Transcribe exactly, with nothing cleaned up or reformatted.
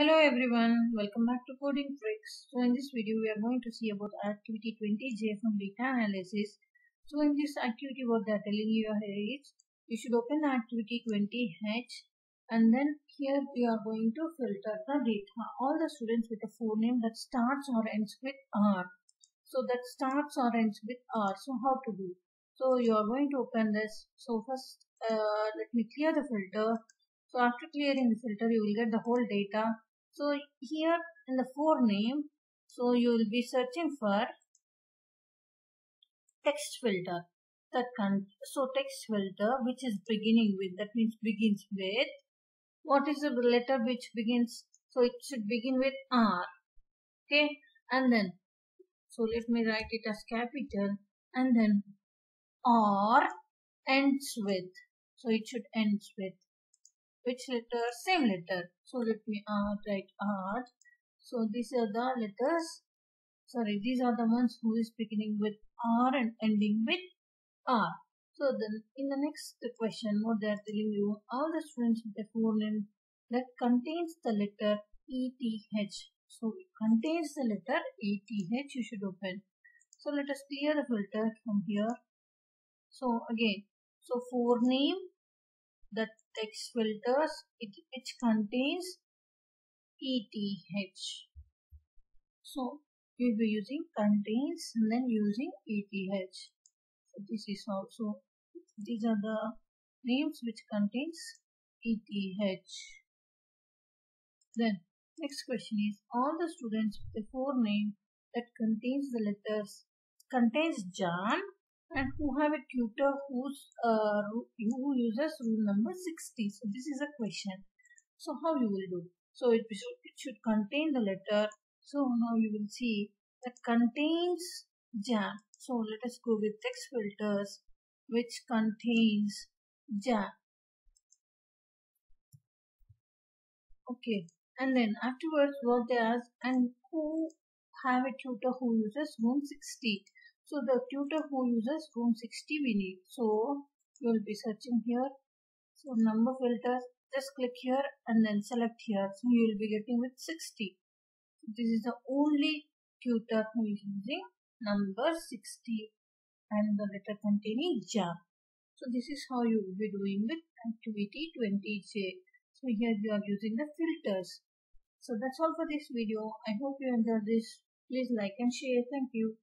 Hello everyone, welcome back to Coding Tricks. So in this video we are going to see about activity twenty J S O N data analysis. So in this activity what they are telling you here is you should open activity twenty H and then here we are going to filter the data. All the students with a forename that starts or ends with R. So that starts or ends with R. So how to do? So you are going to open this. So first uh, let me clear the filter. So after clearing the filter you will get the whole data. So here in the forename, so you will be searching for text filter. That con so text filter which is beginning with, that means begins with, what is the letter which begins, so it should begin with R. Okay, and then, so let me write it as capital and then R ends with, so it should end with. Which letter? Same letter. So let me uh, write R. So these are the letters. Sorry, these are the ones who is beginning with R and ending with R. So then in the next question, what they are telling you, all the students with a forename that contains the letter E T H. So it contains the letter E T H. You should open. So let us clear the filter from here. So again, so forename, that text filters it which contains E T H. So you will be using contains and then using E T H. So this is also, these are the names which contains E T H. Then next question is all the students with a forename that contains the letters contains John and who have a tutor who's uh, who uses rule number sixty. So this is a question. So how you will do? So it should, it should contain the letter. So now you will see that contains Jan. So let us go with text filters which contains Jan. Okay, and then afterwards what they ask, and who have a tutor who uses room sixty. So the tutor who uses room sixty we need. So you will be searching here. So number filters, just click here and then select here. So you will be getting with sixty. So this is the only tutor who is using number sixty and the letter containing J. So this is how you will be doing with activity twenty J. So here you are using the filters. So that's all for this video. I hope you enjoyed this. Please like and share. Thank you.